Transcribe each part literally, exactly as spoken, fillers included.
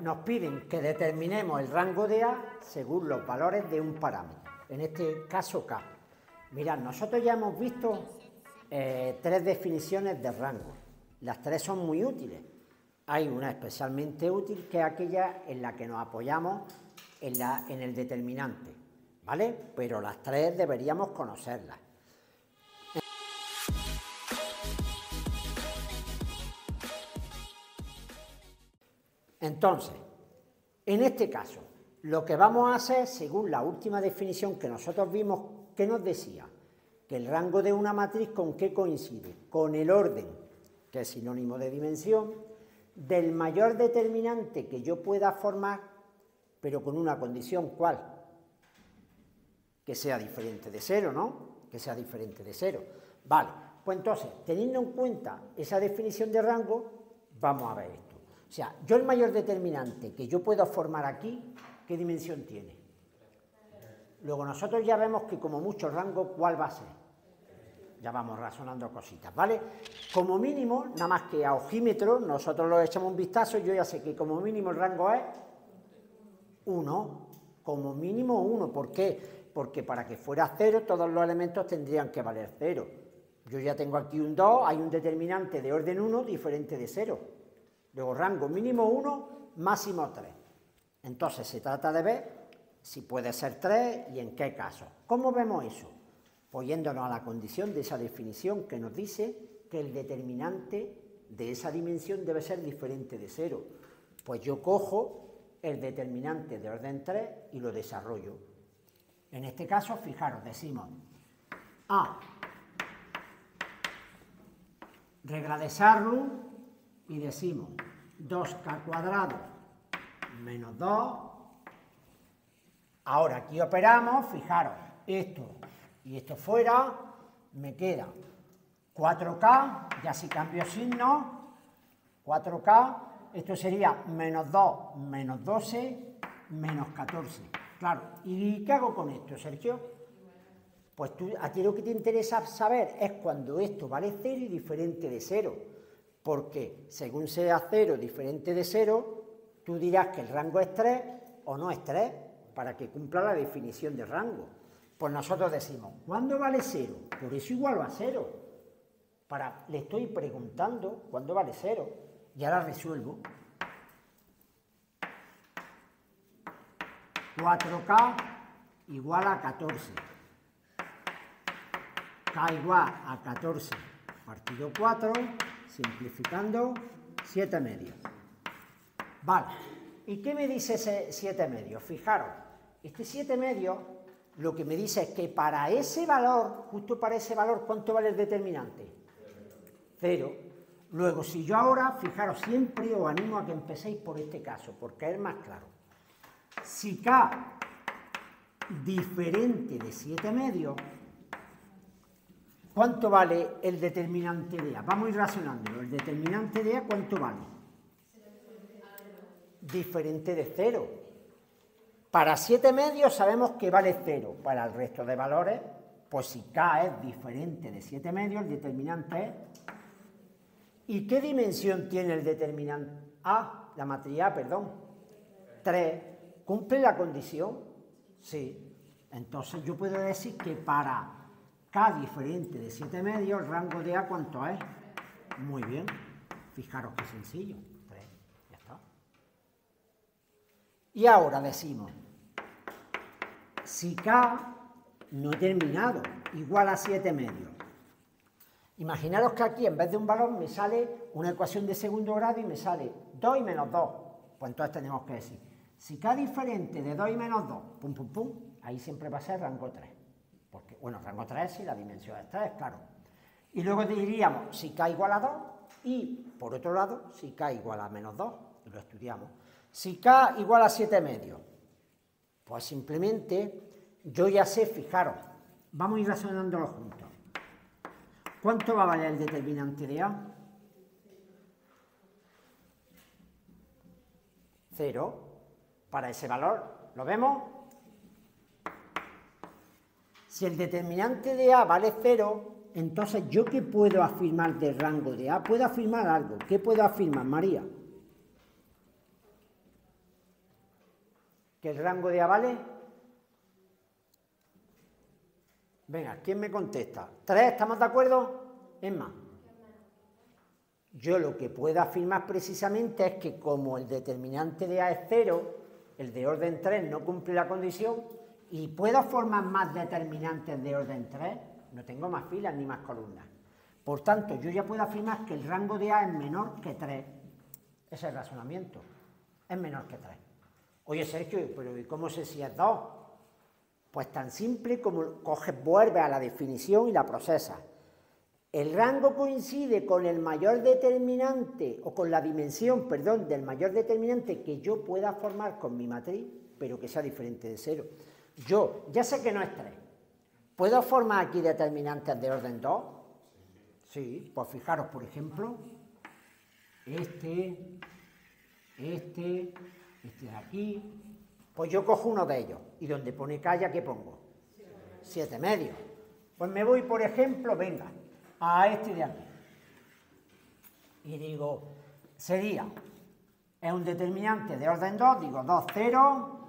Nos piden que determinemos el rango de A según los valores de un parámetro, en este caso K. Mirad, nosotros ya hemos visto eh, tres definiciones de rango. Las tres son muy útiles. Hay una especialmente útil que es aquella en la que nos apoyamos en, la, en el determinante, ¿vale? Pero las tres deberíamos conocerlas. Entonces, en este caso, lo que vamos a hacer, según la última definición que nosotros vimos, que nos decía que el rango de una matriz, ¿con qué coincide? Con el orden, que es sinónimo de dimensión, del mayor determinante que yo pueda formar, pero con una condición, ¿cuál? Que sea diferente de cero, ¿no? Que sea diferente de cero. Vale, pues entonces, teniendo en cuenta esa definición de rango, vamos a ver esto. O sea, yo el mayor determinante que yo puedo formar aquí, ¿qué dimensión tiene? Luego nosotros ya vemos que como mucho rango, ¿cuál va a ser? Ya vamos razonando cositas, ¿vale? Como mínimo, nada más que a ojímetro, nosotros lo echamos un vistazo, yo ya sé que como mínimo el rango es uno, como mínimo uno. ¿Por qué? Porque para que fuera cero, todos los elementos tendrían que valer cero. Yo ya tengo aquí un dos, hay un determinante de orden uno diferente de cero. Luego rango mínimo uno, máximo tres. Entonces se trata de ver si puede ser tres y en qué caso. ¿Cómo vemos eso? Pues yéndonos a la condición de esa definición que nos dice que el determinante de esa dimensión debe ser diferente de cero. Pues yo cojo el determinante de orden tres y lo desarrollo. En este caso, fijaros, decimos A, regla de Sarlu, y decimos dos k cuadrado menos dos. Ahora aquí operamos, fijaros, esto y esto fuera, me queda cuatro k, ya si cambio signo, cuatro k, esto sería menos dos, menos doce, menos catorce. Claro, ¿y qué hago con esto, Sergio? Pues tú, a ti lo que te interesa saber es cuando esto vale cero y diferente de cero. Porque según sea cero diferente de cero, tú dirás que el rango es tres o no es tres, para que cumpla la definición de rango. Pues nosotros decimos, ¿cuándo vale cero? Por eso igualo a cero. Para, le estoy preguntando cuándo vale cero. Y ahora resuelvo. cuatro k igual a catorce. K igual a catorce partido cuatro. Simplificando, siete medios. Vale, ¿y qué me dice ese siete medios? Fijaros, este siete medios lo que me dice es que para ese valor, justo para ese valor, ¿cuánto vale el determinante? Cero. Luego, si yo ahora, fijaros, siempre os animo a que empecéis por este caso, porque es más claro. Si K diferente de siete medios, ¿cuánto vale el determinante de A? Vamos a ir racionándolo. ¿El determinante de A cuánto vale? Diferente de cero. Para siete medios sabemos que vale cero. Para el resto de valores, pues si K es diferente de siete medios, el determinante es... ¿Y qué dimensión tiene el determinante A? La matriz A, perdón. tres. ¿Cumple la condición? Sí. Entonces yo puedo decir que para... K diferente de siete medios, el rango de A, ¿cuánto es? Muy bien. Fijaros qué sencillo. tres. Ya está. Y ahora decimos, si K no terminado, igual a siete medios. Imaginaros que aquí, en vez de un valor, me sale una ecuación de segundo grado y me sale dos y menos dos. Pues entonces tenemos que decir, si K diferente de dos y menos dos, pum, pum, pum, ahí siempre va a ser rango tres. Porque, bueno, rango tres y la dimensión es tres, claro. Y luego diríamos si K igual a dos y, por otro lado, si K igual a menos dos, y lo estudiamos. Si K igual a siete medios, pues simplemente yo ya sé, fijaros, vamos a ir razonándolo juntos. ¿Cuánto va a valer el determinante de A? Cero. Para ese valor, ¿lo vemos? Si el determinante de A vale cero, entonces ¿yo qué puedo afirmar del rango de A? Puedo afirmar algo. ¿Qué puedo afirmar, María? que el rango de A vale... Venga, ¿quién me contesta? ¿Tres? ¿Estamos de acuerdo? Es más, yo lo que puedo afirmar precisamente es que como el determinante de A es cero, el de orden tres no cumple la condición, y puedo formar más determinantes de orden tres, no tengo más filas ni más columnas. Por tanto, yo ya puedo afirmar que el rango de A es menor que tres. Ese es el razonamiento. Es menor que tres. Oye, Sergio, pero ¿y cómo sé si es dos? Pues tan simple como coges, vuelves a la definición y la procesas. El rango coincide con el mayor determinante, o con la dimensión, perdón, del mayor determinante que yo pueda formar con mi matriz, pero que sea diferente de cero. Yo ya sé que no es tres. ¿Puedo formar aquí determinantes de orden dos? Sí, pues fijaros, por ejemplo, este, este, este de aquí. Pues yo cojo uno de ellos, y donde pone calla, ¿qué pongo? Siete medios. Pues me voy, por ejemplo, venga, a este de aquí. Y digo, sería, es un determinante de orden dos, digo dos, cero,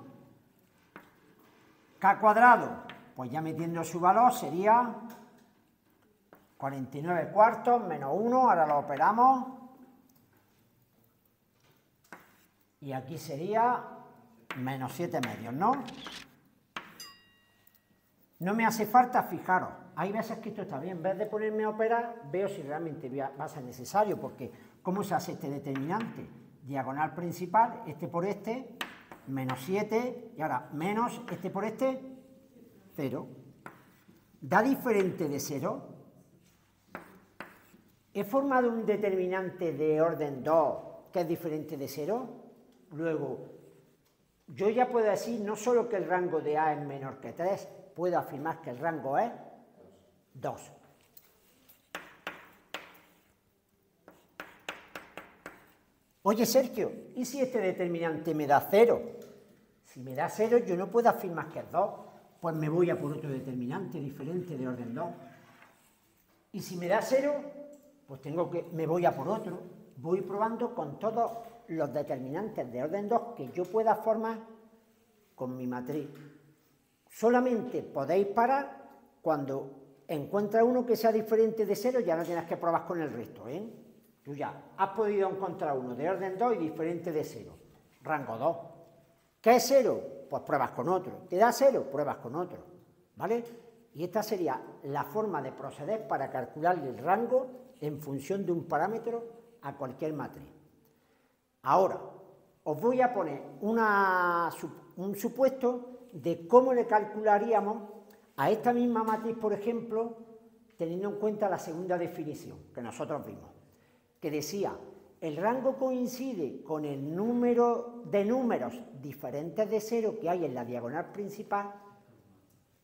k cuadrado, pues ya metiendo su valor sería cuarenta y nueve cuartos menos uno, ahora lo operamos, y aquí sería menos siete medios, ¿no? No me hace falta, fijaros, hay veces que esto está bien, en vez de ponerme a operar, veo si realmente va a ser necesario, porque ¿cómo se hace este determinante? Diagonal principal, este por este, menos siete, y ahora menos este por este, cero. ¿Da diferente de cero? ¿He formado un determinante de orden dos que es diferente de cero? Luego, yo ya puedo decir no solo que el rango de A es menor que tres, puedo afirmar que el rango es dos. Oye, Sergio, ¿y si este determinante me da cero? Si me da cero, yo no puedo afirmar que es dos. Pues me voy a por otro determinante diferente de orden dos. Y si me da cero... pues tengo que, me voy a por otro, voy probando con todos los determinantes de orden dos que yo pueda formar con mi matriz. Solamente podéis parar cuando encuentras uno que sea diferente de cero, ya no tienes que probar con el resto, ¿eh? Tú ya has podido encontrar uno de orden dos y diferente de cero, rango dos. ¿Qué es cero? Pues pruebas con otro. ¿Te da cero? Pruebas con otro, ¿vale? Y esta sería la forma de proceder para calcular el rango en función de un parámetro a cualquier matriz. Ahora, os voy a poner una, un supuesto de cómo le calcularíamos a esta misma matriz, por ejemplo, teniendo en cuenta la segunda definición que nosotros vimos, que decía, el rango coincide con el número de números diferentes de cero que hay en la diagonal principal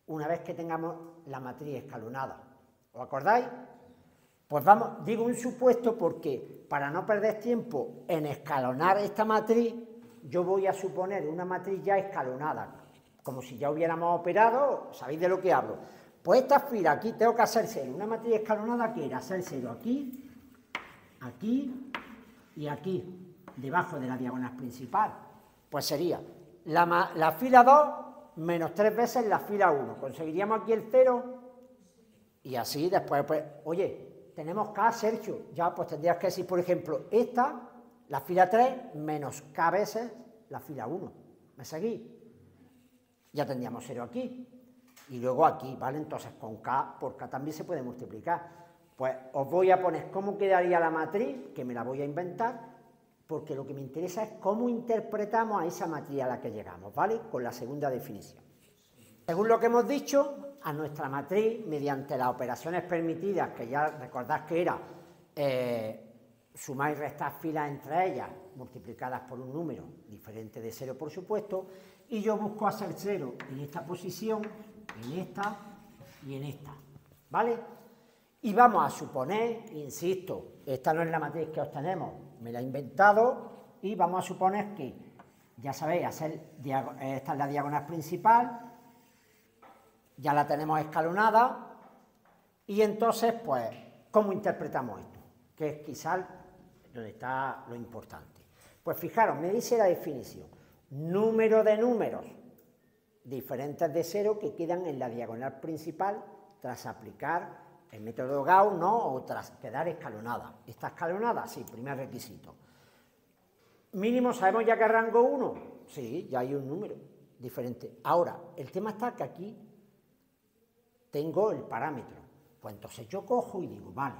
una vez que tengamos la matriz escalonada. ¿Os acordáis? Pues vamos, digo un supuesto porque para no perder tiempo en escalonar esta matriz, yo voy a suponer una matriz ya escalonada, como si ya hubiéramos operado, ¿sabéis de lo que hablo? Pues esta fila aquí tengo que hacer cero, una matriz escalonada que era hacer cero aquí, aquí y aquí, debajo de la diagonal principal. Pues sería la, la fila dos menos tres veces la fila uno, conseguiríamos aquí el cero y así después, pues, oye, tenemos K, Sergio, ya pues tendrías que decir, por ejemplo, esta, la fila tres, menos K veces la fila uno. ¿Me seguís? Ya tendríamos cero aquí. Y luego aquí, ¿vale? Entonces con K, por K también se puede multiplicar. Pues os voy a poner cómo quedaría la matriz, que me la voy a inventar, porque lo que me interesa es cómo interpretamos a esa matriz a la que llegamos, ¿vale? Con la segunda definición. Según lo que hemos dicho, a nuestra matriz, mediante las operaciones permitidas, que ya recordad que era eh, sumar y restar filas entre ellas, multiplicadas por un número diferente de cero, por supuesto, y yo busco hacer cero en esta posición, en esta y en esta, ¿vale? Y vamos a suponer, insisto, esta no es la matriz que obtenemos, me la he inventado, y vamos a suponer que, ya sabéis, hacer esta es la diagonal principal, ya la tenemos escalonada, y entonces, pues, ¿cómo interpretamos esto? Que es quizás donde está lo importante. Pues fijaros, me dice la definición, número de números diferentes de cero que quedan en la diagonal principal tras aplicar el método Gauss, ¿no? O tras quedar escalonada. ¿Está escalonada? Sí, primer requisito. Mínimo, ¿sabemos ya que rango uno? Sí, ya hay un número diferente. Ahora, el tema está que aquí tengo el parámetro. Pues entonces yo cojo y digo, vale,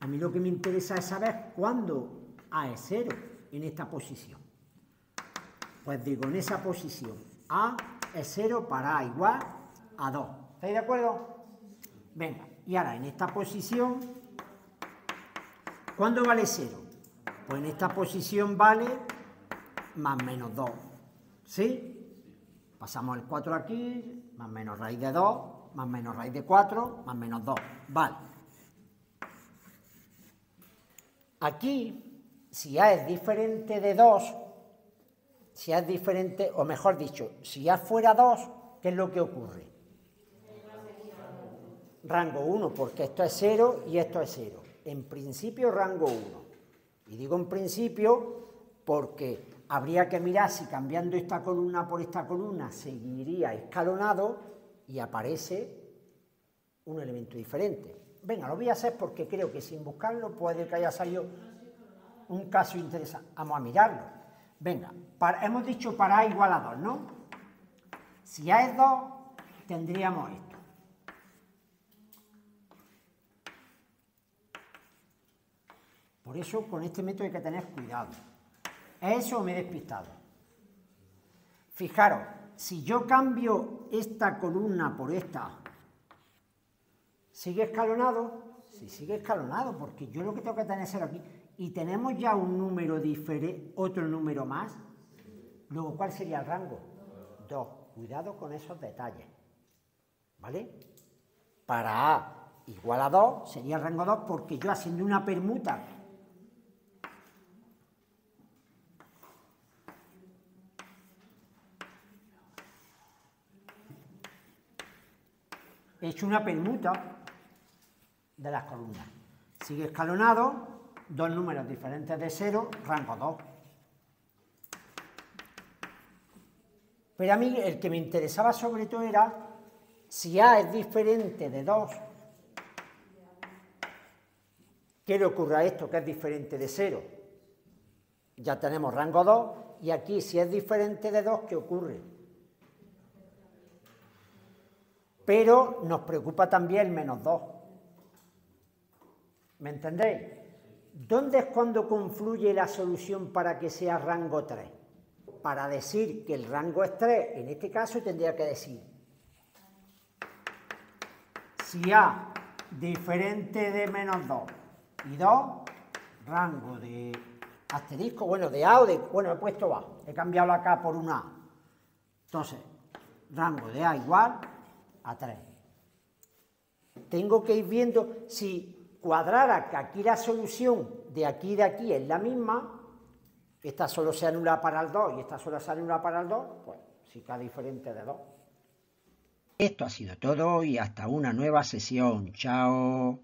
a mí lo que me interesa es saber cuándo A es cero en esta posición. Pues digo, en esa posición A es cero para A igual a dos. ¿Estáis de acuerdo? Venga, y ahora en esta posición, ¿cuándo vale cero? Pues en esta posición vale más menos dos, ¿sí? Pasamos el cuatro aquí, más menos raíz de dos, más menos raíz de cuatro, más menos dos, vale. Aquí, si A es diferente de dos, si A es diferente, o mejor dicho, si A fuera dos, ¿qué es lo que ocurre? Rango uno, porque esto es cero y esto es cero. En principio, rango uno. Y digo en principio porque habría que mirar si cambiando esta columna por esta columna seguiría escalonado y aparece un elemento diferente. Venga, lo voy a hacer porque creo que sin buscarlo puede que haya salido un caso interesante. Vamos a mirarlo. Venga, para, hemos dicho para A igual a dos, ¿no? Si A es dos, tendríamos esto. Por eso, con este método hay que tener cuidado. ¿Es eso o me he despistado? Fijaros, si yo cambio esta columna por esta, ¿sigue escalonado? Sí, sigue escalonado, porque yo lo que tengo que tener es cero aquí. Y tenemos ya un número diferente, otro número más. Luego, ¿cuál sería el rango? dos. Cuidado con esos detalles. ¿Vale? Para A igual a dos sería el rango dos, porque yo haciendo una permuta he hecho una permuta de las columnas. Sigue escalonado, dos números diferentes de cero, rango dos. Pero a mí el que me interesaba sobre todo era si A es diferente de dos, ¿qué le ocurre a esto que es diferente de cero? Ya tenemos rango dos y aquí si es diferente de dos, ¿qué ocurre? Pero nos preocupa también el menos dos. ¿Me entendéis? ¿Dónde es cuando confluye la solución para que sea rango tres? Para decir que el rango es tres, en este caso tendría que decir si A diferente de menos dos y dos, rango de asterisco, bueno, de A o de... Bueno, he puesto A, he cambiado la K por una A. Entonces, rango de A igual a tres. Tengo que ir viendo si cuadrara que aquí la solución de aquí y de aquí es la misma, esta solo se anula para el dos y esta solo se anula para el dos, pues sí que es diferente de dos. Esto ha sido todo y hasta una nueva sesión. Chao.